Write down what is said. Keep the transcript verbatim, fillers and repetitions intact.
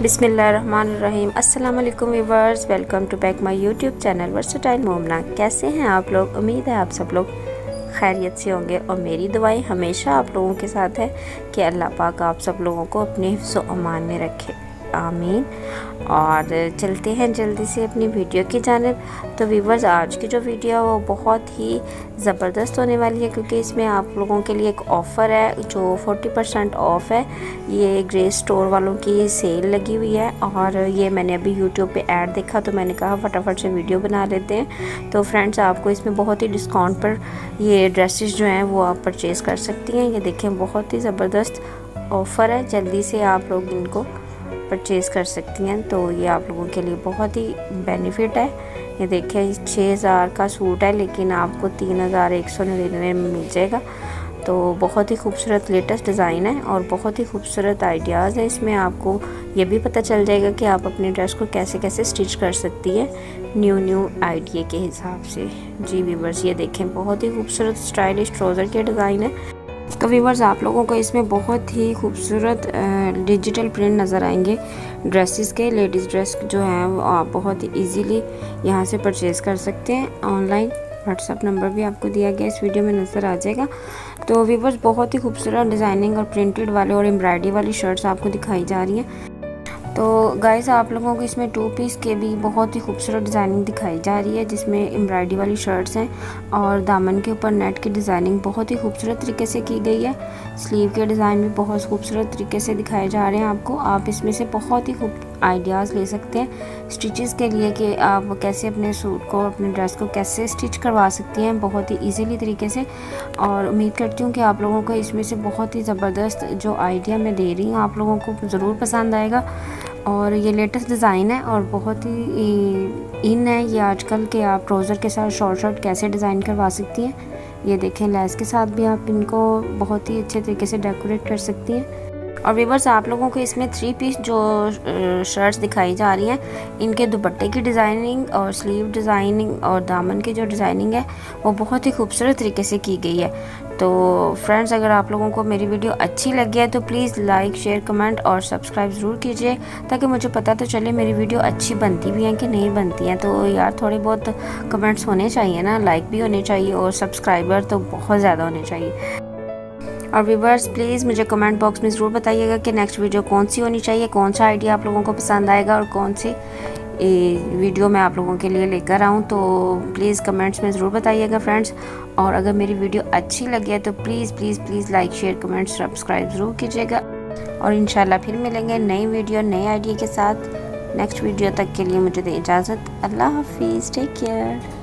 बिस्मिल्लाहिर्रहमानिर्रहीम अस्सलामुअलैकुम viewers, welcome to back my YouTube channel versatile Momna. कैसे हैं आप लोग? उम्मीद है आप सब लोग खैरियत से होंगे और मेरी दुआएं हमेशा आप लोगों के साथ है कि अल्लाह पाक आप सब लोगों को अपने हिफ्ज़ व अमान में रखे, आमीन। और चलते हैं जल्दी से अपनी वीडियो की जानिब। तो व्यूअर्स, आज की जो वीडियो है वो बहुत ही ज़बरदस्त होने वाली है क्योंकि इसमें आप लोगों के लिए एक ऑफ़र है जो चालीस परसेंट ऑफ़ है। ये ग्रेस स्टोर वालों की सेल लगी हुई है और ये मैंने अभी यूट्यूब पे ऐड देखा तो मैंने कहा फटाफट से वीडियो बना लेते हैं। तो फ्रेंड्स, आपको इसमें बहुत ही डिस्काउंट पर ये ड्रेसेस जो हैं वो आप परचेज़ कर सकती हैं। ये देखें, बहुत ही ज़बरदस्त ऑफ़र है, जल्दी से आप लोग इनको परचेज़ कर सकती हैं। तो ये आप लोगों के लिए बहुत ही बेनिफिट है। ये देखें, छः हज़ार का सूट है लेकिन आपको तीन हज़ार एक सौ निन्यानवे में मिल जाएगा। तो बहुत ही खूबसूरत लेटेस्ट डिज़ाइन है और बहुत ही खूबसूरत आइडियाज़ हैं। इसमें आपको ये भी पता चल जाएगा कि आप अपने ड्रेस को कैसे कैसे स्टिच कर सकती हैं न्यू न्यू आइडिया के हिसाब से। जी व्यूअर्स, ये देखें, बहुत ही खूबसूरत स्टाइलिश ट्राउज़र के डिज़ाइन है। तो व्यूअर्स, आप लोगों को इसमें बहुत ही खूबसूरत डिजिटल प्रिंट नज़र आएंगे ड्रेसेस के। लेडीज़ ड्रेस जो हैं वो आप बहुत ही ईजीली यहाँ से परचेज़ कर सकते हैं। ऑनलाइन व्हाट्सअप नंबर भी आपको दिया गया इस वीडियो में नज़र आ जाएगा। तो व्यूअर्स, बहुत ही खूबसूरत डिज़ाइनिंग और प्रिंटेड वाले और एम्ब्रॉयडरी वाली शर्ट्स आपको दिखाई जा रही हैं। तो गाइस, आप लोगों को इसमें टू पीस के भी बहुत ही खूबसूरत डिज़ाइनिंग दिखाई जा रही है जिसमें एम्ब्रॉयडरी वाली शर्ट्स हैं और दामन के ऊपर नेट की डिज़ाइनिंग बहुत ही खूबसूरत तरीके से की गई है। स्लीव के डिज़ाइन भी बहुत खूबसूरत तरीके से दिखाए जा रहे हैं आपको। आप इसमें से बहुत ही खूब आइडियाज़ ले सकते हैं स्टिचेस के लिए कि आप कैसे अपने सूट को, अपने ड्रेस को कैसे स्टिच करवा सकती हैं बहुत ही ईजीली तरीके से। और उम्मीद करती हूँ कि आप लोगों को इसमें से बहुत ही ज़बरदस्त जो आइडिया मैं दे रही हूँ आप लोगों को ज़रूर पसंद आएगा। और ये लेटेस्ट डिज़ाइन है और बहुत ही इन है ये आजकल के। आप ट्राउज़र के साथ शॉर्ट शर्ट कैसे डिज़ाइन करवा सकती हैं, ये देखें। लेस के साथ भी आप इनको बहुत ही अच्छे तरीके से डेकोरेट कर सकती हैं। और व्यूअर्स, आप लोगों को इसमें थ्री पीस जो शर्ट्स दिखाई जा रही हैं इनके दुपट्टे की डिज़ाइनिंग और स्लीव डिज़ाइनिंग और दामन की जो डिज़ाइनिंग है वो बहुत ही खूबसूरत तरीके से की गई है। तो फ्रेंड्स, अगर आप लोगों को मेरी वीडियो अच्छी लगी है तो प्लीज़ लाइक, शेयर, कमेंट और सब्सक्राइब ज़रूर कीजिए ताकि मुझे पता तो चले मेरी वीडियो अच्छी बनती भी हैं कि नहीं बनती हैं। तो यार, थोड़े बहुत कमेंट्स होने चाहिए ना, लाइक भी होने चाहिए और सब्सक्राइबर तो बहुत ज़्यादा होने चाहिए। और व्यूअर्स, प्लीज़ मुझे कमेंट बॉक्स में ज़रूर बताइएगा कि नेक्स्ट वीडियो कौन सी होनी चाहिए, कौन सा आइडिया आप लोगों को पसंद आएगा और कौन सी वीडियो मैं आप लोगों के लिए लेकर आऊँ। तो प्लीज़ कमेंट्स में ज़रूर बताइएगा फ्रेंड्स। और अगर मेरी वीडियो अच्छी लगी है तो please please please like, share, comment, subscribe ज़रूर कीजिएगा। और इंशाल्लाह फिर मिलेंगे नई वीडियो नए आइडिया के साथ। नेक्स्ट वीडियो तक के लिए मुझे दें इजाज़त। अल्लाह हाफिज़, टेक केयर।